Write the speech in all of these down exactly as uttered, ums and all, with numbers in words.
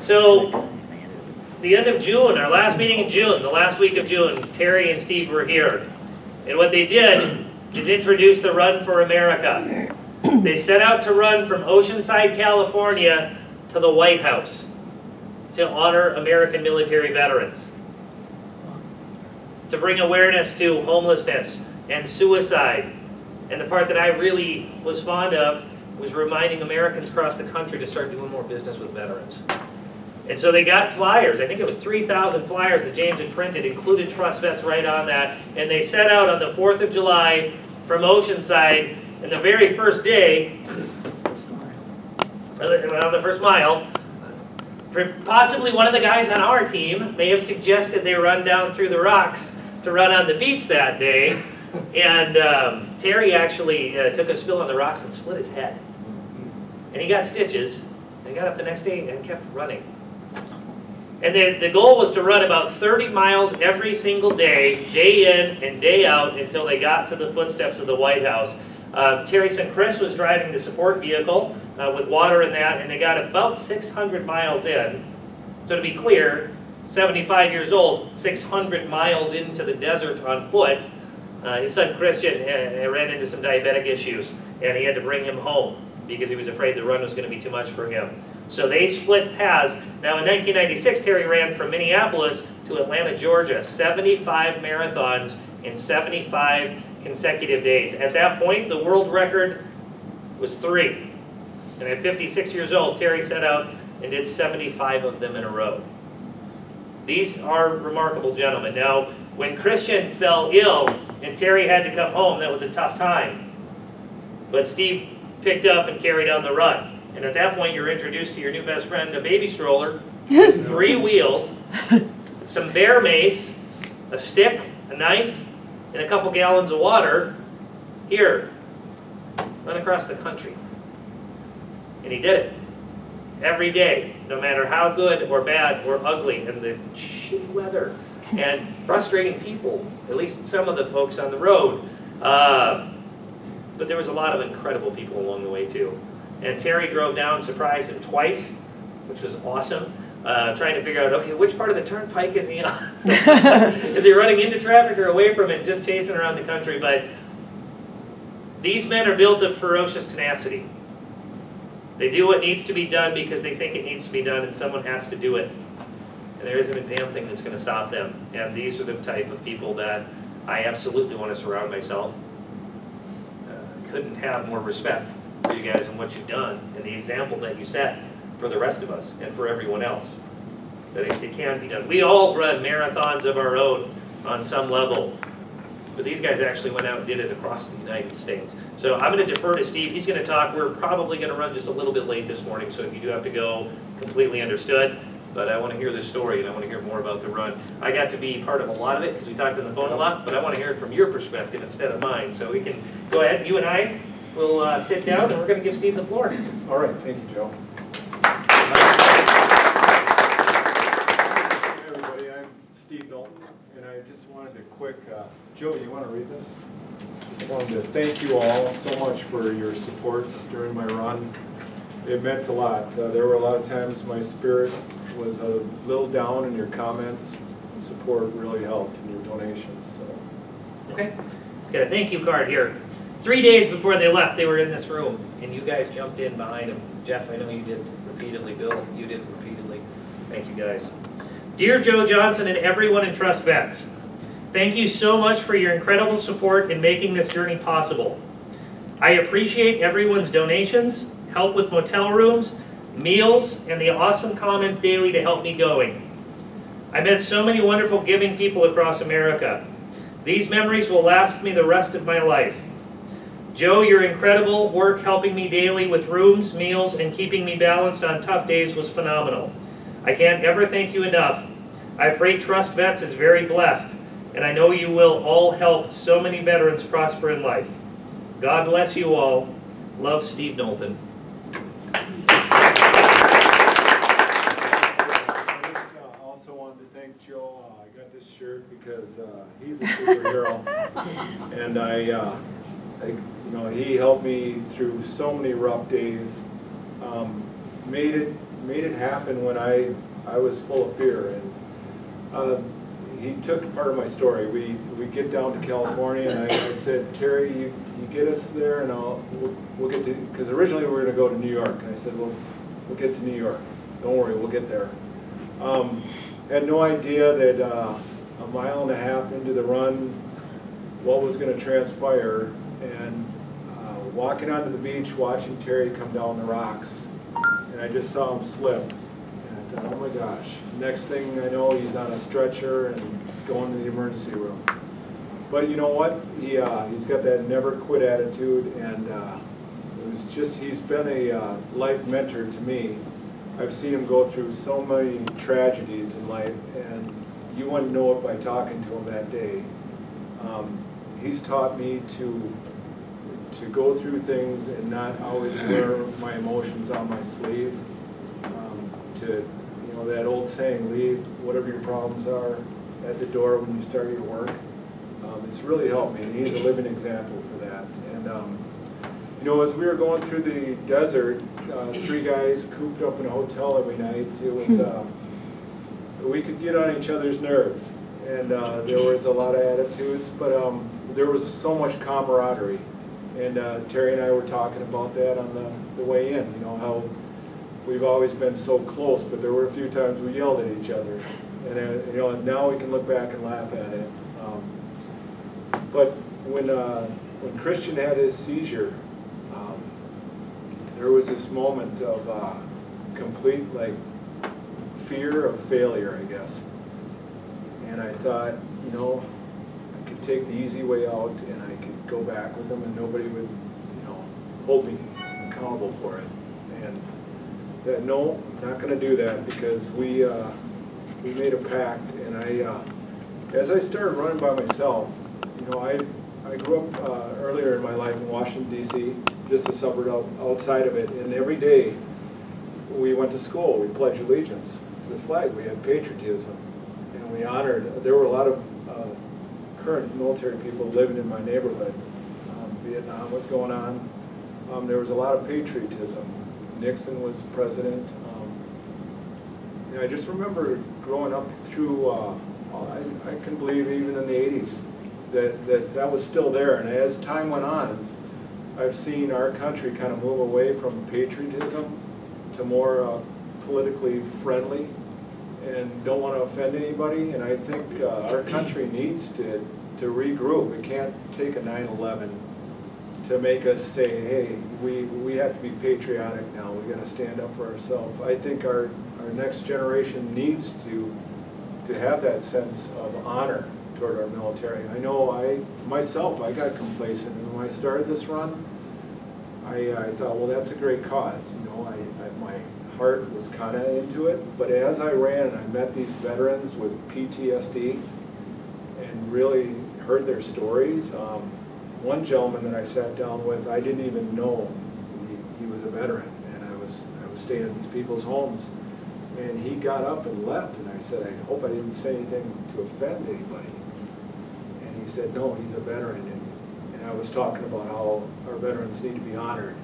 So, the end of June, our last meeting in June, the last week of June, Terry and Steve were here. And what they did is introduce the Run for America. They set out to run from Oceanside, California to the White House to honor American military veterans, to bring awareness to homelessness and suicide. And the part that I really was fond of was reminding Americans across the country to start doing more business with veterans. And so they got flyers. I think it was three thousand flyers that James had printed, included Trust Vets right on that. And they set out on the fourth of July from Oceanside, and the very first day, on the first mile, possibly one of the guys on our team may have suggested they run down through the rocks to run on the beach that day. And um, Terry actually uh, took a spill on the rocks and split his head. And he got stitches and got up the next day and kept running. And then the goal was to run about thirty miles every single day, day in and day out, until they got to the footsteps of the White House. Uh, Terry said Chris was driving the support vehicle uh, with water in that, and they got about six hundred miles in. So to be clear, seventy-five years old, six hundred miles into the desert on foot. Uh, his son Christian uh, ran into some diabetic issues, and he had to bring him home because he was afraid the run was going to be too much for him. So they split paths. Now in nineteen ninety-six, Terry ran from Minneapolis to Atlanta, Georgia, seventy-five marathons in seventy-five consecutive days. At that point, the world record was three. And at fifty-six years old, Terry set out and did seventy-five of them in a row. These are remarkable gentlemen. Now, when Christian fell ill and Terry had to come home, that was a tough time. But Steve picked up and carried on the run. And at that point, you're introduced to your new best friend, a baby stroller, three wheels, some bear mace, a stick, a knife, and a couple gallons of water. Here, run across the country. And he did it. Every day, no matter how good or bad or ugly, and the shitty weather, and frustrating people, at least some of the folks on the road. Uh, but there was a lot of incredible people along the way, too. And Terry drove down, surprised him twice, which was awesome, uh, trying to figure out, okay, which part of the turnpike is he on? Is he running into traffic or away from it, just chasing around the country? But these men are built of ferocious tenacity. They do what needs to be done because they think it needs to be done, and someone has to do it. And there isn't a damn thing that's going to stop them. And these are the type of people that I absolutely want to surround myself. Uh, couldn't have more respect for you guys and what you've done and the example that you set for the rest of us and for everyone else, that it, it can be done. We all run marathons of our own on some level, but these guys actually went out and did it across the United States. So I'm going to defer to Steve. He's going to talk. We're probably going to run just a little bit late this morning, so if you do have to go, completely understood. But I want to hear this story, and I want to hear more about the run. I got to be part of a lot of it because we talked on the phone a lot, but I want to hear it from your perspective instead of mine. So we can go ahead, you and I, We'll uh, sit down, and we're going to give Steve the floor. All right. Thank you, Joe. Hi, everybody. I'm Steve Knowlton, and I just wanted to quick, uh, Joe, you want to read this? Just wanted to thank you all so much for your support during my run. It meant a lot. Uh, there were a lot of times my spirit was a little down, and your comments and support really helped, and your donations. So. Okay. Got a thank you card here. Three days before they left, they were in this room, and you guys jumped in behind them. Jeff, I know you did repeatedly. Bill, you did repeatedly. Thank you, guys. Dear Joe Johnson and everyone in Trust Vets, thank you so much for your incredible support in making this journey possible. I appreciate everyone's donations, help with motel rooms, meals, and the awesome comments daily to help me going. I met so many wonderful giving people across America. These memories will last me the rest of my life. Joe, your incredible work helping me daily with rooms, meals, and keeping me balanced on tough days was phenomenal. I can't ever thank you enough. I pray Trust Vets is very blessed, and I know you will all help so many veterans prosper in life. God bless you all. Love, Steve Knowlton. I just uh, also wanted to thank Joe. Uh, I got this shirt because uh, he's a superhero, and I... Uh, I You know, he helped me through so many rough days, um, made it made it happen when I I was full of fear. And um, he took part of my story. We we get down to California, and I, I said, Terry, you, you get us there, and I'll we'll, we'll get to, because originally we were going to go to New York. And I said, well, we'll get to New York. Don't worry, we'll get there. Um, had no idea that uh, a mile and a half into the run, what was going to transpire, and uh, walking onto the beach, watching Terry come down the rocks, and I just saw him slip, and I thought, oh my gosh. Next thing I know, he's on a stretcher and going to the emergency room. But you know what? He, uh, he's got that never quit attitude, and uh, it was just, he's been a uh, life mentor to me. I've seen him go through so many tragedies in life, and you wouldn't know it by talking to him that day. Um, he's taught me to to go through things and not always wear my emotions on my sleeve. Um, to you know that old saying, leave whatever your problems are at the door when you start your work. Um, it's really helped me, and he's a living example for that. And um, you know, as we were going through the desert, uh, three guys cooped up in a hotel every night. It was uh, we could get on each other's nerves. And uh, there was a lot of attitudes, but um, there was so much camaraderie. And uh, Terry and I were talking about that on the, the way in, you know, how we've always been so close, but there were a few times we yelled at each other. And uh, you know, now we can look back and laugh at it. Um, but when, uh, when Christian had his seizure, um, there was this moment of uh, complete, like, fear of failure, I guess. And I thought, you know, I could take the easy way out and I could go back with them and nobody would, you know, hold me accountable for it. And that, no, I'm not going to do that, because we uh, we made a pact. And I, uh, as I started running by myself, you know, I I grew up uh, earlier in my life in Washington, D C, just a suburb outside of it. And every day we went to school, we pledged allegiance to the flag, we had patriotism. We honored. There were a lot of uh, current military people living in my neighborhood. Um, Vietnam was going on. Um, there was a lot of patriotism. Nixon was president. Um, you know, I just remember growing up through. Uh, I, I can believe even in the eighties that, that that was still there. And as time went on, I've seen our country kind of move away from patriotism to more uh, politically friendly. And don't want to offend anybody, and I think uh, our country needs to, to regroup. We can't take a nine eleven to make us say, hey, we, we have to be patriotic now. We've got to stand up for ourselves. I think our, our next generation needs to, to have that sense of honor toward our military. I know I, myself, I got complacent, and when I started this run, I, I thought, well, that's a great cause. You know, I, I my heart was kind of into it, but as I ran and I met these veterans with P T S D and really heard their stories, um, one gentleman that I sat down with, I didn't even know he, he was a veteran, and I was I was staying at these people's homes, and he got up and left, and I said, I hope I didn't say anything to offend anybody, and he said, no, he's a veteran, and, and I was talking about how our veterans need to be honored.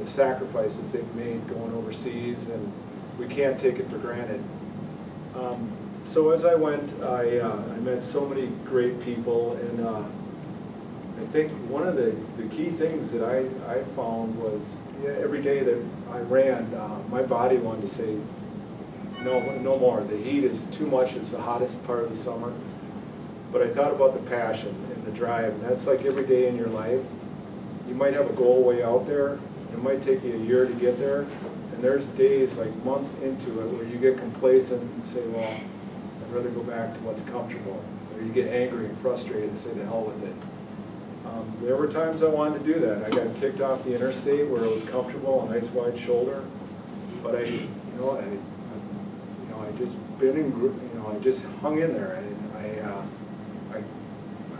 The sacrifices they've made going overseas, and we can't take it for granted. Um, so as I went, I, uh, I met so many great people, and uh, I think one of the, the key things that I, I found was, yeah, every day that I ran, uh, my body wanted to say, no, no more. The heat is too much. It's the hottest part of the summer. But I thought about the passion and the drive, and that's like every day in your life. You might have a goal way out there. It might take you a year to get there, and there's days, like months into it, where you get complacent and say, well, I'd rather go back to what's comfortable, or you get angry and frustrated and say, the hell with it. Um, there were times I wanted to do that. I got kicked off the interstate where it was comfortable, a nice wide shoulder, but I, you know, I, I you know, I just been in group, you know, I just hung in there, and I, uh,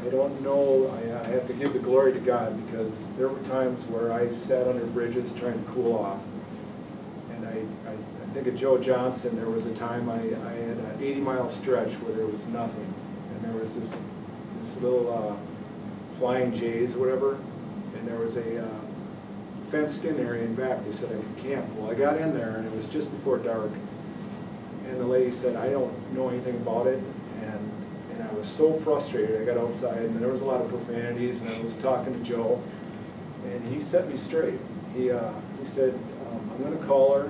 I don't know, I, I have to give the glory to God, because there were times where I sat under bridges trying to cool off. And I, I, I think of Joe Johnson, there was a time I, I had an eighty mile stretch where there was nothing. And there was this, this little uh, flying J's or whatever, and there was a uh, fenced-in area in back. They said I could camp. Well, I got in there, and it was just before dark. And the lady said, I don't know anything about it. And, and I was so frustrated. I got outside, and there was a lot of profanities, and I was talking to Joe. And he set me straight. He, uh, he said, um, I'm going to call her.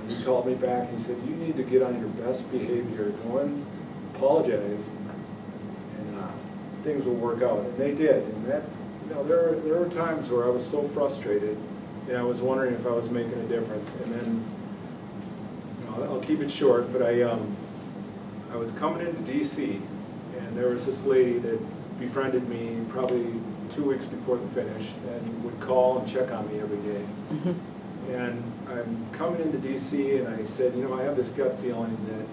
And he called me back, and he said, you need to get on your best behavior. Go and apologize, and uh, things will work out. And they did. And that, you know, there, there were times where I was so frustrated, and I was wondering if I was making a difference. And then, I'll keep it short, but I um, I was coming into D C, and there was this lady that befriended me probably two weeks before the finish and would call and check on me every day. Mm-hmm. And I'm coming into D C, and I said, you know, I have this gut feeling that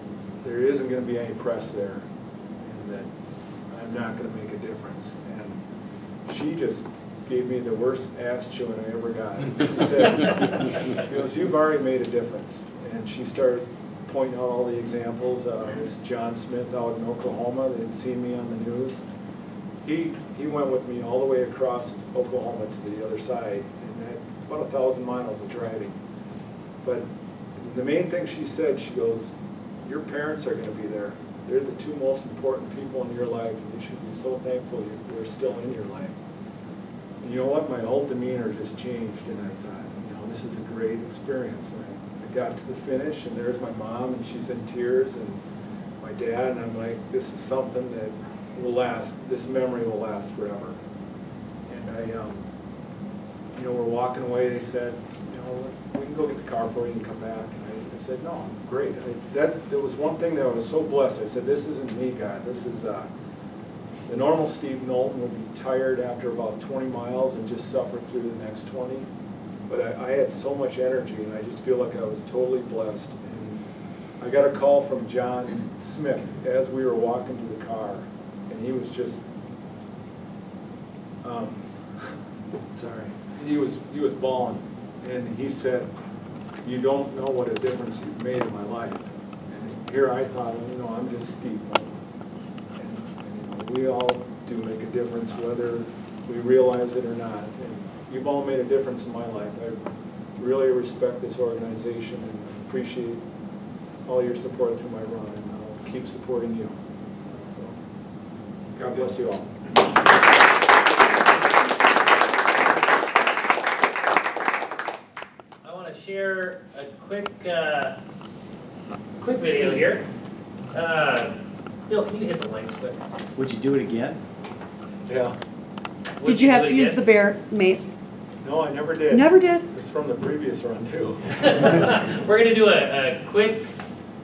there isn't going to be any press there and that I'm not going to make a difference. And she just gave me the worst ass chewing I ever got. She said, she goes, you've already made a difference. And she started pointing out all the examples. Uh, this John Smith out in Oklahoma that had seen me on the news. He, he went with me all the way across Oklahoma to the other side, and had about a thousand miles of driving. But the main thing she said, she goes, your parents are going to be there. They're the two most important people in your life, and you should be so thankful they're still in your life. And you know what? My whole demeanor just changed, and I thought, you know, this is a great experience. And I got to the finish, and there's my mom, and she's in tears, and my dad, and I'm like, this is something that will last, this memory will last forever. And I, um, you know, we're walking away, they said, you know, we can go get the car for you and come back, and I, I said, no, I'm great. I, that, there was one thing that I was so blessed, I said, this isn't me, God, this is, uh, the normal Steve Knowlton would be tired after about twenty miles and just suffer through the next twenty. But I, I had so much energy, and I just feel like I was totally blessed. And I got a call from John Smith as we were walking to the car, and he was just, um, sorry, he was he was bawling, and he said, "You don't know what a difference you've made in my life." And here I thought, you know, I'm just Steve, and, and we all do make a difference, whether we realize it or not. And you've all made a difference in my life. I really respect this organization and appreciate all your support through my run, and I'll keep supporting you. So, God bless you all. I want to share a quick, uh, quick video here. Uh, Bill, can you hit the links quick? Would you do it again? Yeah. Did you, you have to use the bear mace? No, I never did. Never did? It was from the previous run, too. We're going to do a, a quick,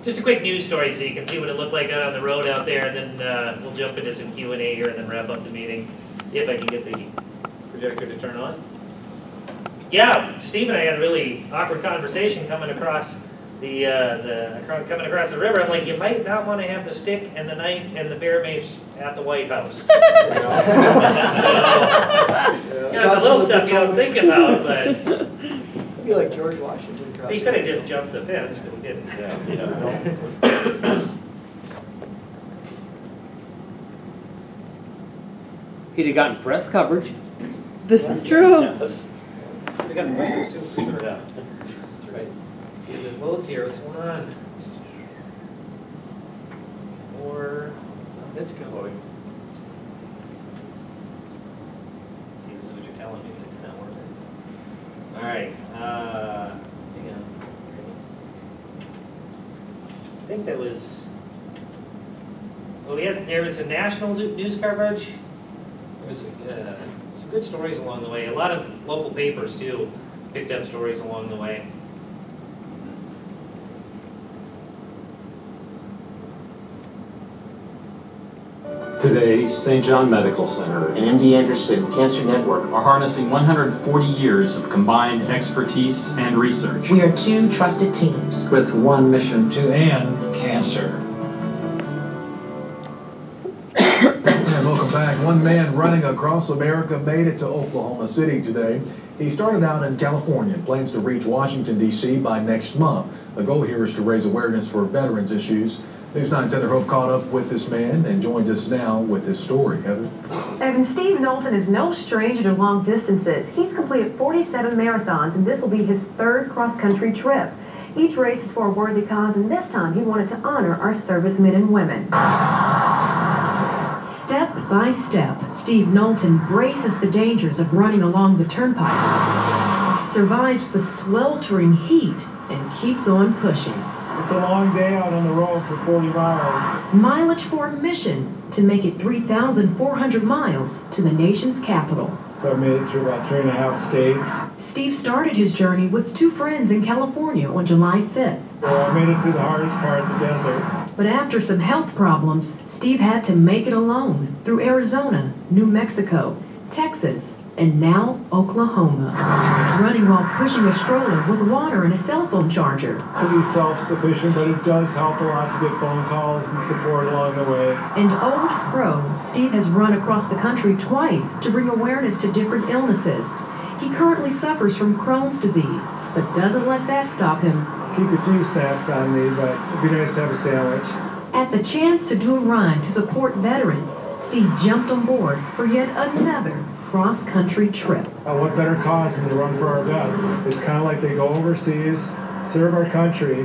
just a quick news story so you can see what it looked like out on the road out there, and then uh, we'll jump into some Q and A here and then wrap up the meeting, if I can get the projector to turn on. Yeah, Steve and I had a really awkward conversation coming across the, uh, the, coming across the river. I'm like, you might not want to have the stick and the knife and the bear mace at the White House. You know? So, yeah, yeah, it's a little stuff you don't think about, but it'd be like George Washington. He could have just jumped the fence, but he didn't. Yeah, you know. He'd have gotten press coverage. This yeah. is true. Yes. He'd have gotten press too. For sure. Yeah. That's right. Let's see if there's loads here. What's going on? Or. It's glowing. See, this is what you're telling me. It's not worth it. All right. Uh, hang on. I think that was. Well, we had there was a national news coverage. There was uh, some good stories along the way. A lot of local papers too picked up stories along the way. Today, Saint John Medical Center and M D Anderson Cancer Network are harnessing one hundred forty years of combined expertise and research. We are two trusted teams with one mission to end cancer. And welcome back. One man running across America made it to Oklahoma City today. He started out in California and plans to reach Washington D C by next month. The goal here is to raise awareness for veterans issues. News nine's Heather Hope caught up with this man and joined us now with his story. Heather? And Steve Knowlton is no stranger to long distances. He's completed forty-seven marathons, and this will be his third cross-country trip. Each race is for a worthy cause, and this time he wanted to honor our servicemen and women. Step by step, Steve Knowlton braces the dangers of running along the turnpike, survives the sweltering heat, and keeps on pushing. It's a long day out on the road for forty miles. Mileage for a mission to make it three thousand four hundred miles to the nation's capital. So I made it through about three and a half states. Steve started his journey with two friends in California on July fifth. Well, I made it through the hardest part of the desert. But after some health problems, Steve had to make it alone through Arizona, New Mexico, Texas, and now Oklahoma. Running while pushing a stroller with water and a cell phone charger. Pretty self-sufficient, but it does help a lot to get phone calls and support along the way. And old pro, Steve has run across the country twice to bring awareness to different illnesses. He currently suffers from Crohn's disease, but doesn't let that stop him. Keep your two snacks on me, but it'd be nice to have a sandwich. At the chance to do a run to support veterans, Steve jumped on board for yet another cross-country trip. Uh, what better cause than to run for our vets? It's kind of like they go overseas, serve our country,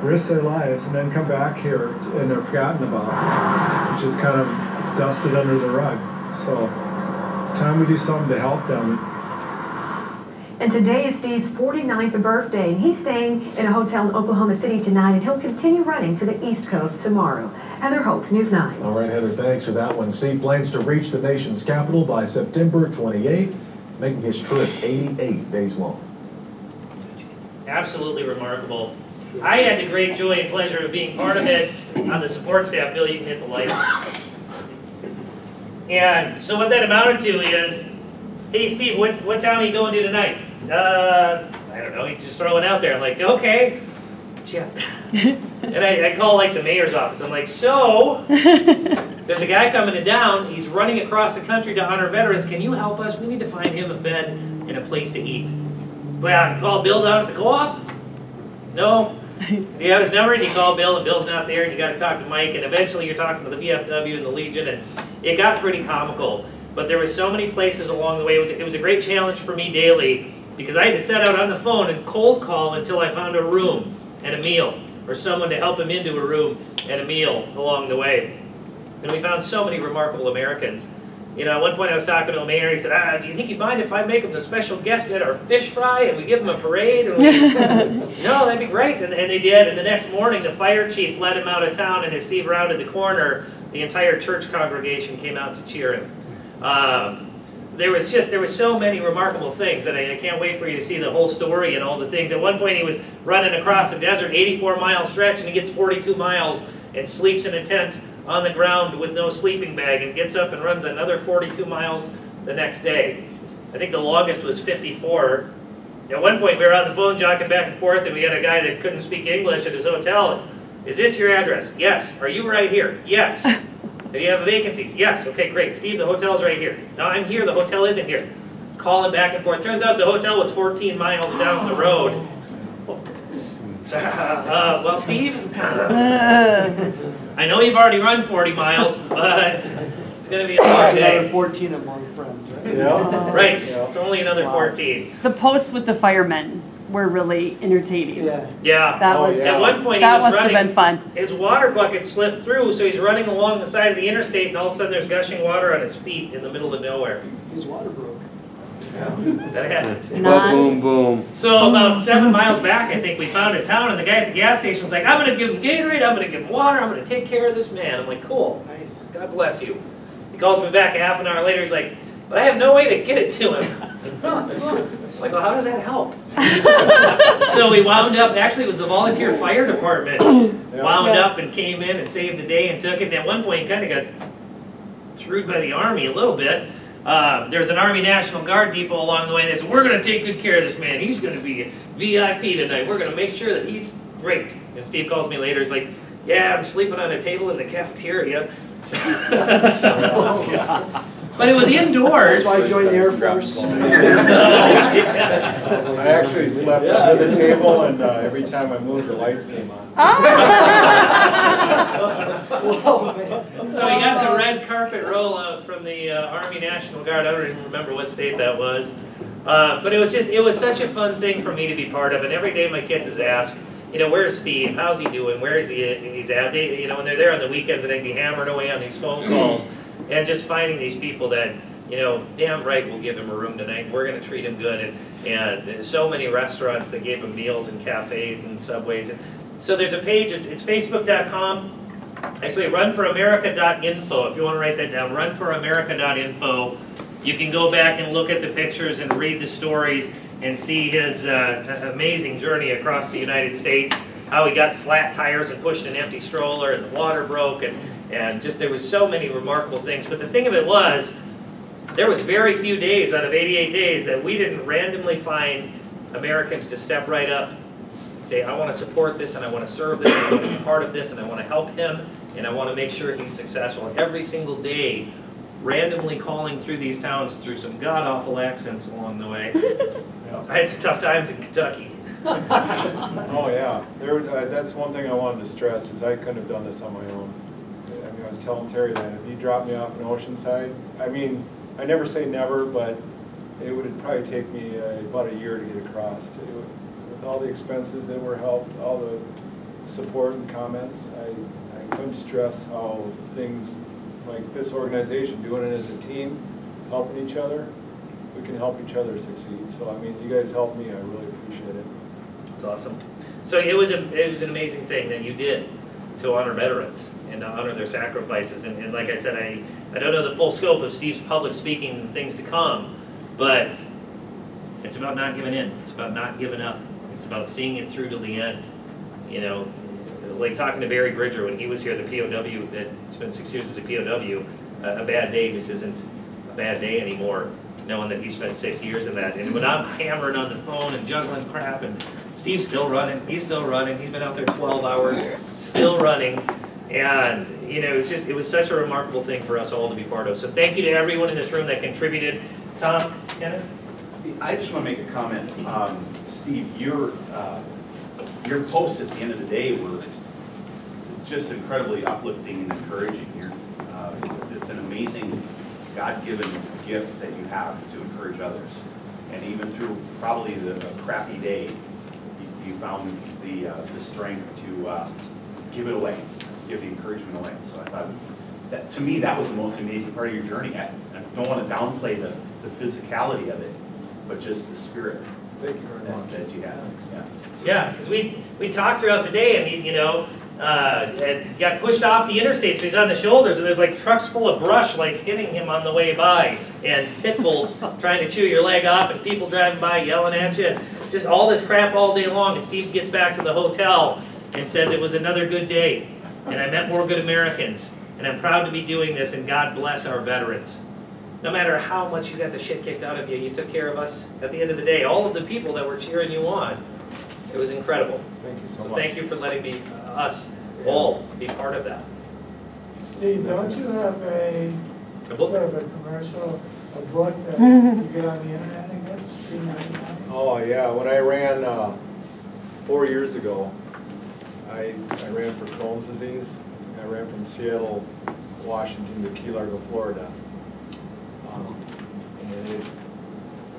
risk their lives, and then come back here and they're forgotten about. It's just kind of dusted under the rug. So, time we do something to help them. And today is Steve's forty-ninth birthday, and he's staying in a hotel in Oklahoma City tonight, and he'll continue running to the East Coast tomorrow. Heather Hope, News nine. All right, Heather, thanks for that one. Steve plans to reach the nation's capital by September twenty-eighth, making his trip eighty-eight days long. Absolutely remarkable. I had the great joy and pleasure of being part of it on the support staff. Bill, you can hit the light. And so what that amounted to is, hey, Steve, what, what town are you going to tonight? Uh, I don't know, he's just throwing out there. I'm like, okay. Yeah. And I, I call like the mayor's office. I'm like, so, there's a guy coming to town. He's running across the country to honor veterans. Can you help us? We need to find him a bed and a place to eat. Well, call Bill down at the co-op? No. You have his number and you call Bill and Bill's not there and you got to talk to Mike and eventually you're talking to the V F W and the Legion and it got pretty comical. But there were so many places along the way. It was, it was a great challenge for me daily because I had to set out on the phone and cold call until I found a room and a meal or someone to help him into a room and a meal along the way. And we found so many remarkable Americans. You know, at one point I was talking to a mayor and he said, ah, do you think you'd mind if I make him the special guest at our fish fry and we give him a parade? And we, no, that'd be great. And, and they did. And the next morning the fire chief led him out of town, and as Steve rounded the corner, the entire church congregation came out to cheer him. Um, there was just, there were so many remarkable things that I, I can't wait for you to see the whole story and all the things. At one point he was running across a desert, eighty-four mile stretch, and he gets forty-two miles and sleeps in a tent on the ground with no sleeping bag and gets up and runs another forty-two miles the next day. I think the longest was fifty-four. At one point we were on the phone jockeying back and forth and we had a guy that couldn't speak English at his hotel. Is this your address? Yes. Are you right here? Yes. Do you have vacancies? Yes. Okay, great. Steve, the hotel's right here. No, I'm here. The hotel isn't here. Calling back and forth. Turns out the hotel was fourteen miles down the road. Uh, well, Steve, I know you've already run forty miles, but it's going to be a long day. Another fourteen among friends, right? Yeah. Right. Yeah. It's only another fourteen. The posts with the firemen were really entertaining. Yeah. Yeah. That was, oh, yeah. At one point, that he was must running, have been fun. His water bucket slipped through, so he's running along the side of the interstate, and all of a sudden there's gushing water on his feet in the middle of nowhere. His water broke. Yeah. That happened. Not. Boom, boom. So about seven miles back, I think, we found a town, and the guy at the gas station's like, I'm going to give him Gatorade, I'm going to give him water, I'm going to take care of this man. I'm like, cool. Nice. God bless you. He calls me back half an hour later, he's like, but I have no way to get it to him. Like, well, how does that help? So we wound up, actually it was the volunteer fire department, wound up and came in and saved the day and took it. And at one point kind of got screwed by the Army a little bit. Uh, there was an Army National Guard depot along the way. They said, we're going to take good care of this man. He's going to be V I P tonight. We're going to make sure that he's great. And Steve calls me later. He's like, yeah, I'm sleeping on a table in the cafeteria. Oh, God. But it was indoors. That's why I joined the Air Force. I actually slept yeah. under the table, and uh, every time I moved, the lights came on. So he got the red carpet roll-up from the uh, Army National Guard. I don't even remember what state that was. Uh, but it was just, it was such a fun thing for me to be part of. And every day my kids is asked, you know, where's Steve? How's he doing? Where is he? He's at? They, you know, when they're there on the weekends, and they'd be hammered away on these phone calls. And just finding these people that, you know, damn right we'll give him a room tonight. We're going to treat him good. And, and so many restaurants that gave him meals and cafes and subways. And so there's a page. It's, it's facebook dot com. Actually, run for america dot info. If you want to write that down, run for america dot info. You can go back and look at the pictures and read the stories and see his uh, amazing journey across the United States, how he got flat tires and pushed an empty stroller and the water broke, and, and just there was so many remarkable things. But the thing of it was, there was very few days out of eighty-eight days that we didn't randomly find Americans to step right up and say, I want to support this, and I want to serve this, and I want to be part of this, and I want to help him, and I want to make sure he's successful. And every single day, randomly calling through these towns through some god-awful accents along the way. I had some tough times in Kentucky. Oh yeah, there, uh, that's one thing I wanted to stress, is I couldn't have done this on my own. I mean, I was telling Terry that if he dropped me off in Oceanside, I mean, I never say never, but it would probably take me uh, about a year to get across. To, with all the expenses that were helped, all the support and comments, I, I couldn't stress how things like this organization, doing it as a team, helping each other, we can help each other succeed. So I mean, you guys helped me. I really appreciate it. That's awesome. So it was a, it was an amazing thing that you did to honor veterans and to honor their sacrifices. And, and like I said, I I don't know the full scope of Steve's public speaking and things to come, but it's about not giving in. It's about not giving up. It's about seeing it through to the end. You know, like talking to Barry Bridger when he was here, the P O W that spent six years as a P O W. Uh, a bad day just isn't a bad day anymore, knowing that he spent six years in that. And when I'm hammering on the phone and juggling crap, and Steve's still running, he's still running, he's been out there twelve hours, still running. And, you know, it's just, it was such a remarkable thing for us all to be part of. So thank you to everyone in this room that contributed. Tom, Kenneth? I just want to make a comment. Um, Steve, your, uh, your posts at the end of the day were just incredibly uplifting and encouraging here. Uh, it's, it's an amazing God-given gift that you have to encourage others. And even through probably the crappy day, you, you found the, uh, the strength to uh, give it away, give the encouragement away. So I thought, that, to me, that was the most amazing part of your journey. I, I don't want to downplay the, the physicality of it, but just the spirit. Thank you very that, much. That you had. Yeah, because yeah, we, we talked throughout the day, and, you know, Uh, got pushed off the interstate, so he's on the shoulders, and there's like trucks full of brush like hitting him on the way by, and pit bulls trying to chew your leg off, and people driving by yelling at you, and just all this crap all day long. And Steve gets back to the hotel and says, it was another good day, and I met more good Americans, and I'm proud to be doing this, and God bless our veterans. No matter how much you got the shit kicked out of you, you took care of us at the end of the day. All of the people that were cheering you on, it was incredible. Thank you so, so much. Thank you for letting me, uh, us all, be part of that. Steve, don't you have a, a book? Sort of a commercial, a book that you get on the internet again? Oh yeah, when I ran uh, four years ago, I, I ran for Crohn's disease. I ran from Seattle, Washington to Key Largo, Florida. Um, and it,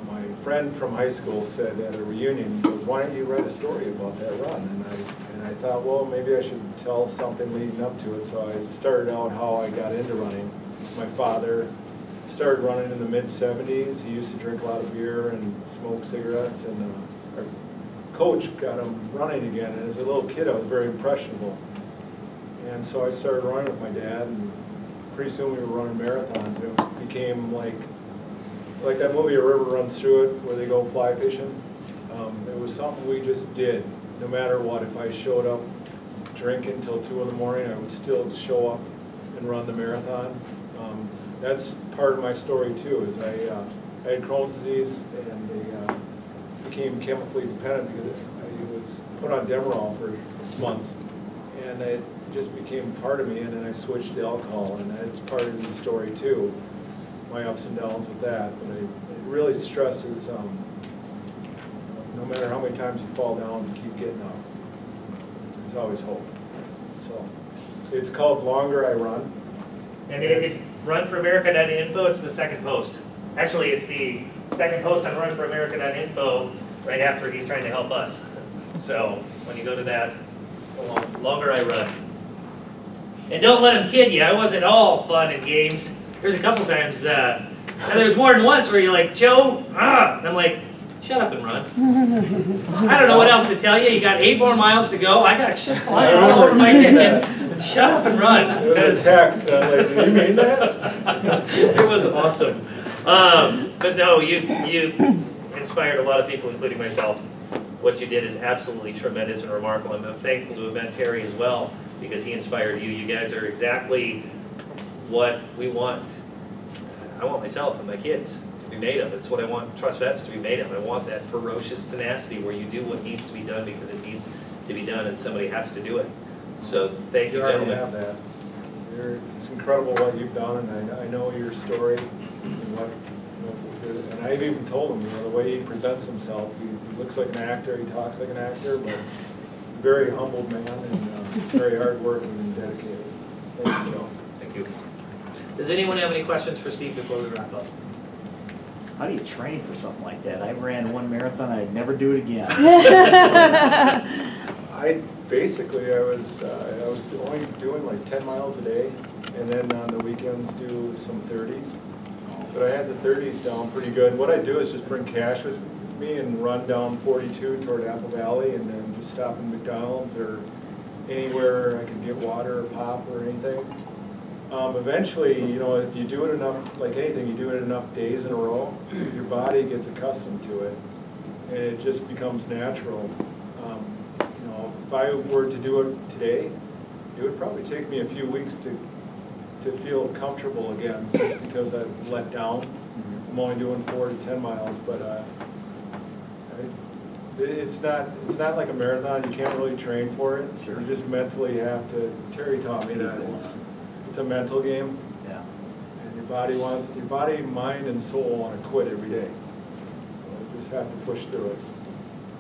my friend from high school said at a reunion, he goes, why don't you write a story about that run? And I, and I thought, well, maybe I should tell something leading up to it. So I started out how I got into running. My father started running in the mid seventies. He used to drink a lot of beer and smoke cigarettes. And uh, our coach got him running again. And as a little kid, I was very impressionable. And so I started running with my dad. And pretty soon we were running marathons. It became like Like that movie, A River Runs Through It, where they go fly fishing. Um, it was something we just did, no matter what. If I showed up drinking till two in the morning, I would still show up and run the marathon. Um, that's part of my story too. Is I, uh, I had Crohn's disease, and they uh, became chemically dependent because I was put on Demerol for months, and it just became part of me. And then I switched to alcohol, and that's part of the story too. my ups and downs with that, but it, it really stresses, um, no matter how many times you fall down, you keep getting up. There's always hope. So it's called Longer I Run. And it's run for america dot info, it's the second post. Actually, it's the second post on run for america dot info right after he's trying to help us. So when you go to that, it's the long, Longer I Run. And don't let him kid you, I wasn't all fun and games. There's a couple times, uh, and there's more than once where you're like, Joe, ah! And I'm like, shut up and run. I don't know what else to tell you. You got eight more miles to go. I got shit flying all over my kitchen. Shut up and run. It was a text. I was like, do you mean that? It was awesome. Um, but no, you, you inspired a lot of people, including myself. What you did is absolutely tremendous and remarkable. I'm thankful to have met Terry as well, because he inspired you. You guys are exactly what we want. I want myself and my kids to be made of. It's what I want Trust Vets to be made of. I want that ferocious tenacity where you do what needs to be done because it needs to be done and somebody has to do it. So thank you, you gentlemen. Have that. You're, it's incredible what you've done, and I, I know your story. And what, and I've even told him, you know, the way he presents himself, he looks like an actor, he talks like an actor, but very humble man and uh, very hardworking and dedicated. Thank you, Joe. Thank you. Does anyone have any questions for Steve before we wrap up? How do you train for something like that? I ran one marathon, I'd never do it again. I basically, I was uh, I was only doing like ten miles a day, and then on the weekends do some thirties. But I had the thirties down pretty good. What I do is just bring cash with me and run down forty-two toward Apple Valley, and then just stop in McDonald's or anywhere I can get water or pop or anything. Um, eventually, you know, if you do it enough, like anything, you do it enough days in a row, your body gets accustomed to it, and it just becomes natural. Um, you know, if I were to do it today, it would probably take me a few weeks to to feel comfortable again, just because I've let down. Mm-hmm. I'm only doing four to ten miles, but uh, I, it's not it's not like a marathon. You can't really train for it. Sure. You just mentally have to. Terry taught me that. It's, It's a mental game. Yeah. And your body wants, your body, mind, and soul want to quit every day. So you just have to push through it.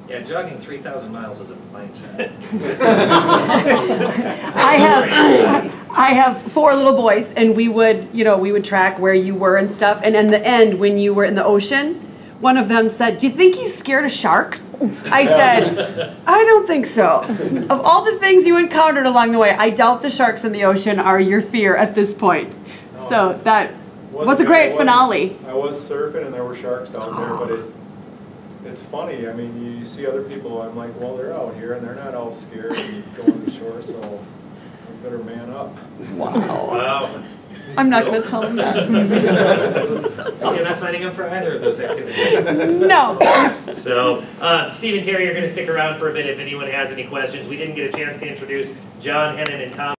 Yeah, jogging three thousand miles is a mindset. I have, I have four little boys, and we would, you know, we would track where you were and stuff. And in the end, when you were in the ocean, one of them said, do you think he's scared of sharks? I said, I don't think so. Of all the things you encountered along the way, I doubt the sharks in the ocean are your fear at this point. No, so that was, was a great I was, finale. I was surfing and there were sharks out there, but it, it's funny. I mean, you, you see other people, I'm like, well, they're out here and they're not all scared and going to shore, so I better man up. Wow. Wow. I'm not going to tell him that. So you're not signing up for either of those activities? No. So, uh, Steve and Terry are going to stick around for a bit if anyone has any questions. We didn't get a chance to introduce John, Hennon, and Tom.